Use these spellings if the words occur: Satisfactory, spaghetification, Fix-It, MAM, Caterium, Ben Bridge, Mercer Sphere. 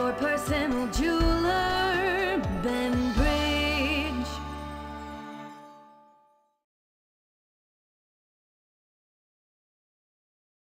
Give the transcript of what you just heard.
your personal jeweler, Ben Bridge.